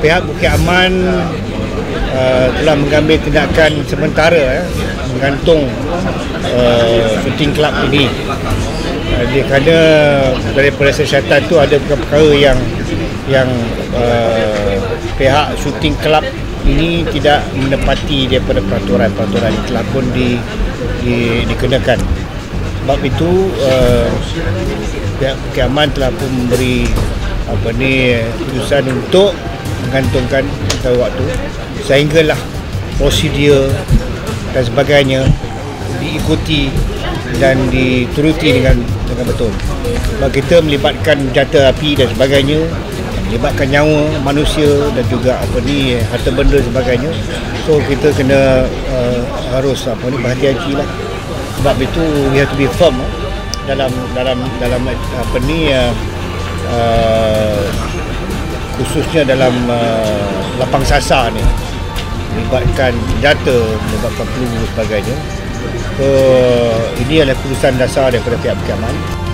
pihak Bukit Aman telah mengambil tindakan sementara menggantung shooting club ini kerana daripada siasatan tu ada perkara yang pihak shooting club ini tidak menepati daripada peraturan yang telah pun dikenakan. Sebab itu pihak Bukit Aman telah pun memberi keputusan untuk menggantungkan antara waktu sehinggalah prosedur dan sebagainya diikuti dan dituruti dengan betul. Sebab kita melibatkan jata api dan sebagainya, melibatkan nyawa manusia dan juga harta benda dan sebagainya. So kita kena harus berhati-hati lah. Sebab itu we have to be firm dalam khususnya dalam lapang sasar ni, melibatkan data, melibatkan peluru dan sebagainya. So ini adalah keputusan dasar daripada pihak Bukit Aman.